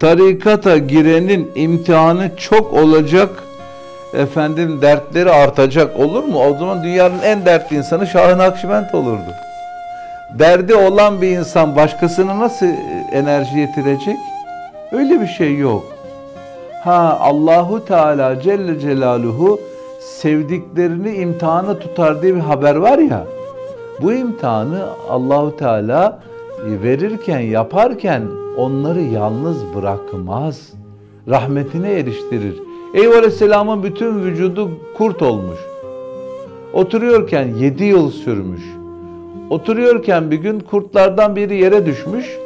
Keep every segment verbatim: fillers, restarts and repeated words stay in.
tarikata girenin imtihanı çok olacak, efendim dertleri artacak, olur mu? O zaman dünyanın en dertli insanı Şahı Nakşibend olurdu. Derdi olan bir insan başkasına nasıl enerji yetirecek? Öyle bir şey yok. Ha, Allahu Teala Celle Celaluhu sevdiklerini imtihana tutar diye bir haber var ya, bu imtihanı Allahu Teala verirken, yaparken onları yalnız bırakmaz. Rahmetine eriştirir. Eyyûb Aleyhisselam'ın bütün vücudu kurt olmuş. Oturuyorken yedi yıl sürmüş. Oturuyorken bir gün kurtlardan biri yere düşmüş.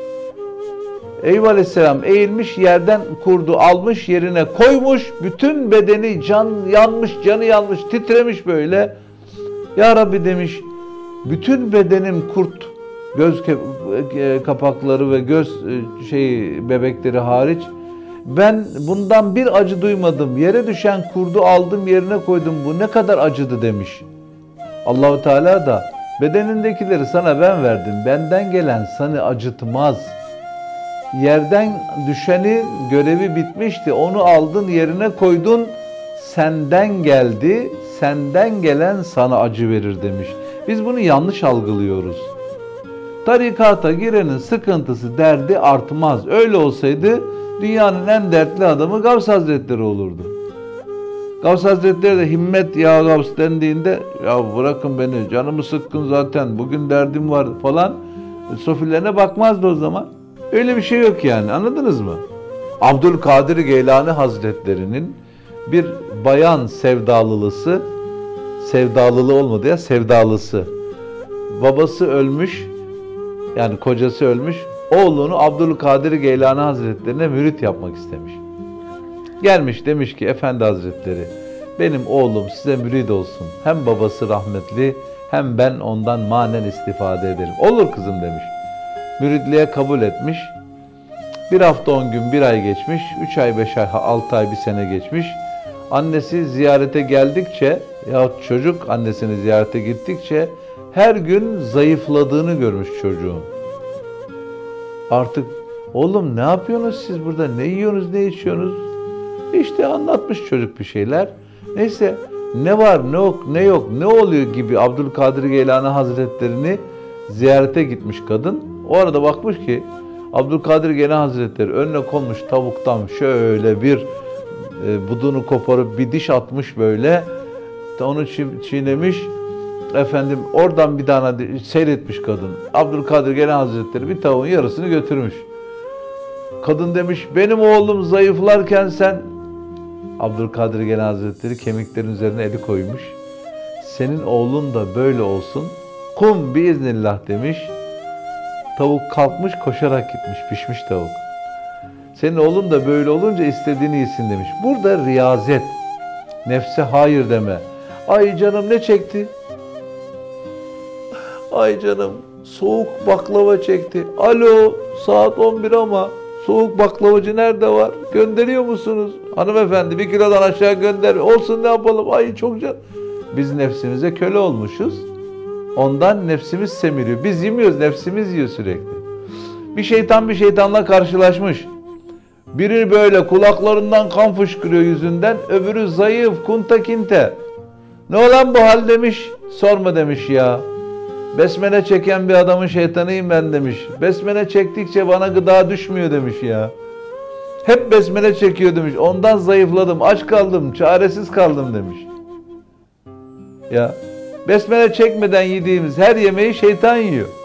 Eyyûb Aleyhisselam eğilmiş, yerden kurdu almış, yerine koymuş. Bütün bedeni can yanmış, canı yanmış, titremiş böyle. Ya Rabbi demiş, bütün bedenim kurt, göz kapakları ve göz şeyi, bebekleri hariç. Ben bundan bir acı duymadım. Yere düşen kurdu aldım, yerine koydum. Bu ne kadar acıdı demiş. Allahu Teala da bedenindekileri sana ben verdim. Benden gelen seni acıtmaz. Yerden düşenin görevi bitmişti. Onu aldın, yerine koydun. Senden geldi. Senden gelen sana acı verir demiş. Biz bunu yanlış algılıyoruz. Tarikata girenin sıkıntısı, derdi artmaz. Öyle olsaydı dünyanın en dertli adamı Gavs Hazretleri olurdu. Gavs Hazretleri de himmet ya Gavs dendiğinde, ya bırakın beni, canımı sıkkın zaten, bugün derdim var falan sofilerine bakmazdı o zaman. Öyle bir şey yok yani, anladınız mı? Abdülkadir Geylani Hazretleri'nin bir bayan sevdalılısı, sevdalılığı olmadı ya, sevdalısı. Babası ölmüş, yani kocası ölmüş. Oğlunu Abdülkadir Geylani Hazretlerine mürit yapmak istemiş. Gelmiş demiş ki, Efendi Hazretleri, benim oğlum size mürid olsun. Hem babası rahmetli, hem ben ondan manen istifade ederim. Olur kızım demiş. Müridliğe kabul etmiş. Bir hafta on gün, bir ay geçmiş. Üç ay, beş ay, altı ay, bir sene geçmiş. Annesi ziyarete geldikçe, yahut çocuk annesini ziyarete gittikçe her gün zayıfladığını görmüş çocuğun. Artık, oğlum ne yapıyorsunuz siz burada, ne yiyorsunuz, ne içiyorsunuz? İşte anlatmış çocuk bir şeyler. Neyse, ne var, ne yok, ne yok, ne oluyor gibi Abdülkadir Geylani Hazretlerini ziyarete gitmiş kadın. O arada bakmış ki Abdülkadir Geylani Hazretleri önüne konmuş tavuktan şöyle bir e, budunu koparıp bir diş atmış böyle. Onu çiğnemiş. Efendim oradan bir tane seyretmiş kadın. Abdülkadir Geylani Hazretleri bir tavuğun yarısını götürmüş. Kadın demiş, benim oğlum zayıflarken sen... Abdülkadir Geylani Hazretleri kemiklerin üzerine eli koymuş. Senin oğlun da böyle olsun. Kum biiznillah demiş. Tavuk kalkmış, koşarak gitmiş, pişmiş tavuk. Senin oğlun da böyle olunca istediğini yesin demiş. Burada riyazet, nefse hayır deme. Ay canım ne çekti? Ay canım soğuk baklava çekti. Alo, saat on bir ama soğuk baklavacı nerede var? Gönderiyor musunuz? Hanımefendi bir kilodan aşağı gönder. Olsun ne yapalım? Ay çok can. Biz nefsimize köle olmuşuz. Ondan nefsimiz semiriyor. Biz yemiyoruz, nefsimiz yiyor sürekli. Bir şeytan bir şeytanla karşılaşmış. Biri böyle kulaklarından kan fışkırıyor yüzünden. Öbürü zayıf, kunta kinte. Ne olan bu hal demiş. Sorma demiş ya. Besmele çeken bir adamın şeytanıyım ben demiş. Besmele çektikçe bana gıda düşmüyor demiş ya. Hep besmele çekiyor demiş. Ondan zayıfladım, aç kaldım, çaresiz kaldım demiş. Ya besmele çekmeden yediğimiz her yemeği şeytan yiyor.